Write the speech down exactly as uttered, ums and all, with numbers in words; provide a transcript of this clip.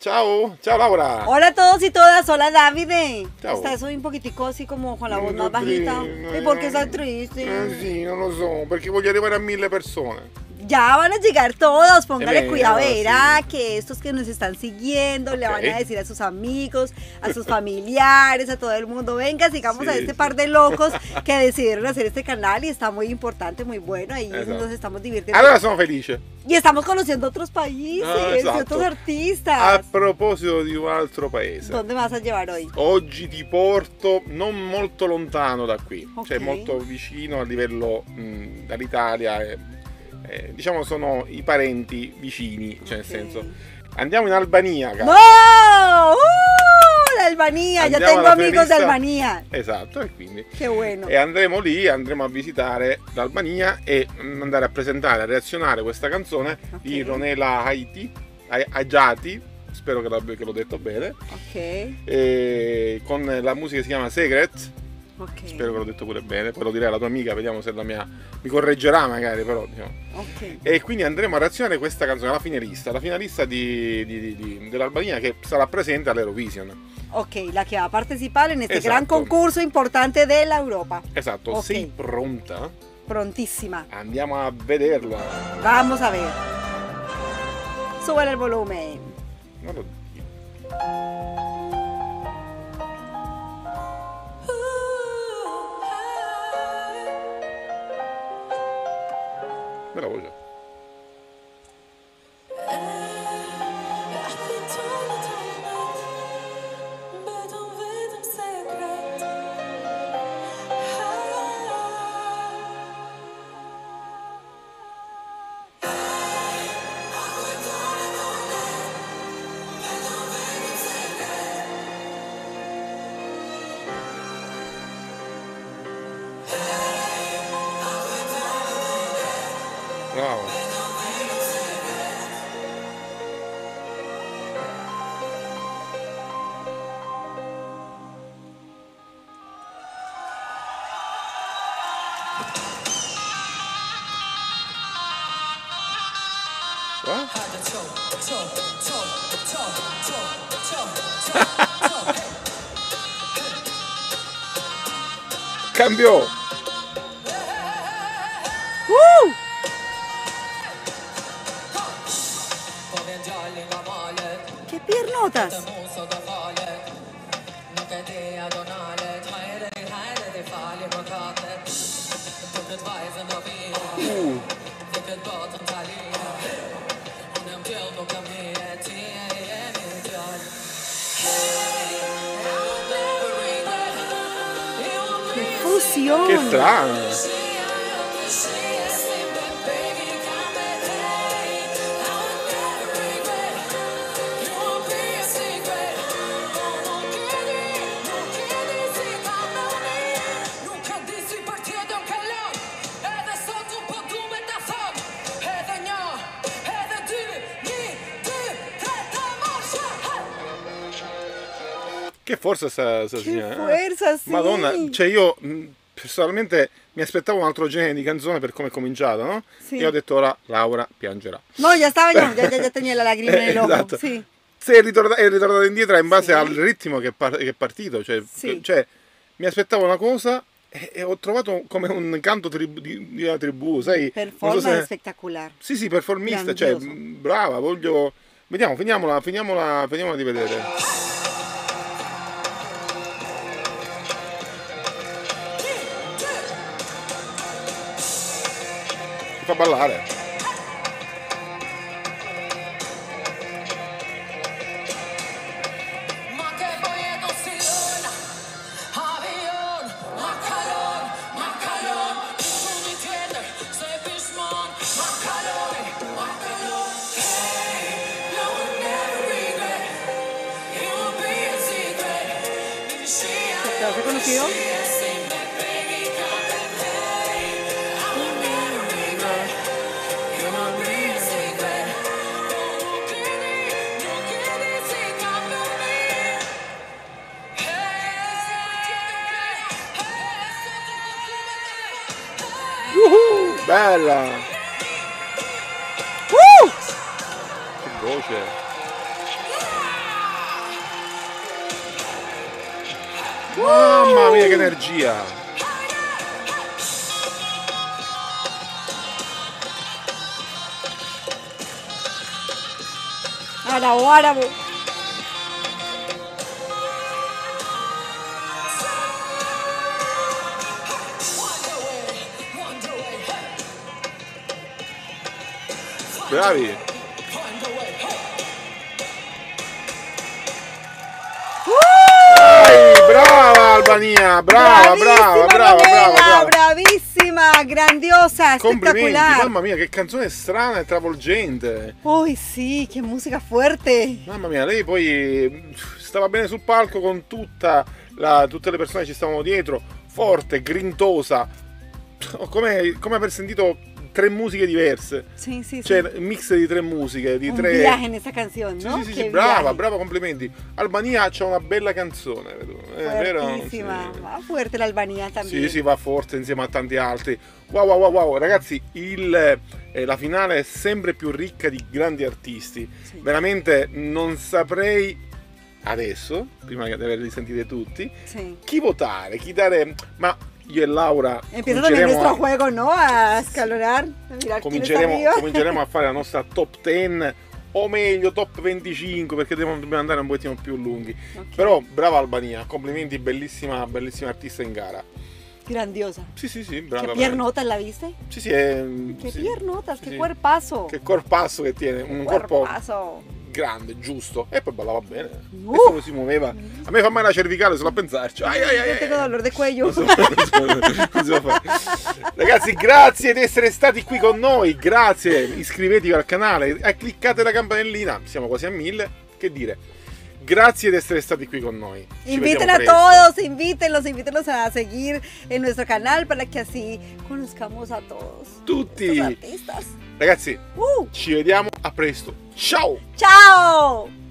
Chao, chao Laura. Hola a todos y todas, hola Davide. Chao. Está eso un poquitico así como con la voz más bajita. ¿Y por qué estás triste? Eh, sí, no lo sé, porque voy a llevar a mil personas. Ya van a llegar todos, póngale eh, cuidado, verá sí. que estos que nos están siguiendo okay. le van a decir a sus amigos, a sus familiares, a todo el mundo, venga, sigamos sí. a este par de locos que decidieron hacer este canal y está muy importante, muy bueno, ahí exacto. nos estamos divirtiendo. Ahora somos felices. Y estamos conociendo otros países, ah, otros artistas. A proposito di un altro paese. ¿Dónde vas a llevar hoy? Oggi ti porto non molto lontano da qui, okay. cioè molto vicino a livello mh, dall'Italia. Eh. Eh, diciamo sono i parenti vicini, cioè okay. nel senso andiamo in Albania, cara. No! Uh, l'Albania, io tengo amici d'Albania. Esatto, e quindi che bueno. E andremo lì, andremo a visitare l'Albania e andare a presentare, a reazionare questa canzone okay. di Ronela Hajati, Hajati, spero che l'ho detto bene. Ok. E con la musica che si chiama Sekret. Okay. Spero che l'ho detto pure bene, poi lo direi alla tua amica, vediamo se la mia mi correggerà magari però diciamo. Okay. E quindi andremo a reazionare questa canzone, la finalista, la finalista di, di, di, dell'Albania che sarà presente all'Eurovision. Ok, la che va a partecipare in questo esatto. gran concorso importante dell'Europa. Esatto, okay. sei pronta? Prontissima. Andiamo a vederla. Vamos a ver. Sube il volume. No, lo... La voce. Wow. Cambiò. Uh! Che piernotas! Uh. Che fusione! Che strano! Che forza sta, sta che signora! Forza, eh? Sì. Madonna, cioè io personalmente mi aspettavo un altro genere di canzone per come è cominciato, no? Sì. E ho detto ora Laura piangerà. No, già stava, già, già, già tenia la lacrima eh, nell'occhio. Esatto. Sì. Se è ritornata, è ritornata indietro in base sì. al ritmo che, par che è partito, cioè, sì. cioè mi aspettavo una cosa e, e ho trovato come un canto tribù, di, di una tribù, sai? Performance so se... spettacolare. Sì, sì, performista, grandioso. Cioè brava, voglio... Vediamo, finiamola, finiamola, finiamola di vedere. Fa ballare. ¿Lo has reconocido? Uh-huh, bella! Uh! Che voce! Mamma mia che energia! Arabo, arabo. Bravi. Dai, brava Albania, brava, bravissima, brava, brava, Ronela, brava, bravissima, grandiosa, spettacolare. Mamma mia, che canzone strana e travolgente. Oh sì, che musica forte. Mamma mia, lei poi stava bene sul palco con tutta la, tutte le persone che ci stavano dietro, forte, grintosa, come, come aver sentito tre musiche diverse, sì, sì, cioè sì. Il mix di tre musiche, di un tre... viaje in questa canzone, sì, no? Sì, sì, sì, brava, brava, complimenti. Albania c'ha una bella canzone, è vero? Sì. Va forte l'Albania también. Sì, sì, va forte insieme a tanti altri. Wow, wow, wow, wow. Ragazzi, il, eh, la finale è sempre più ricca di grandi artisti, sì. Veramente non saprei adesso, prima di averli sentiti tutti, sì. Chi votare, chi dare... Ma io e Laura cominceremo a... Juego, no? A scalonar, a cominceremo, cominceremo a fare la nostra top dieci o meglio top venticinque, perché dobbiamo andare un pochettino più lunghi, okay. Però brava Albania, complimenti, bellissima, bellissima artista in gara, grandiosa, sì sì sì, brava. Che piernotas, la viste? Sì sì, è... che sì, piernotas, sì, che sì. Cuerpazo, che corpasso che tiene, un cuerpazo. Corpo grande, giusto, e poi ballava bene, uh, e solo si muoveva. A me fa male la cervicale solo a pensarci. Ai, ai, ai, ai. Dolore di cuello. Ragazzi, grazie di essere stati qui con noi, grazie, iscrivetevi al canale e cliccate la campanellina, siamo quasi a mille, che dire. Gracias de estar aquí con nosotros. Inviten a todos, invítenlos, invítenlos a seguir en nuestro canal para que así conozcamos a todos. Tutti. Artistas. Ragazzi, uh. ci vediamo a presto. Ciao. Ciao.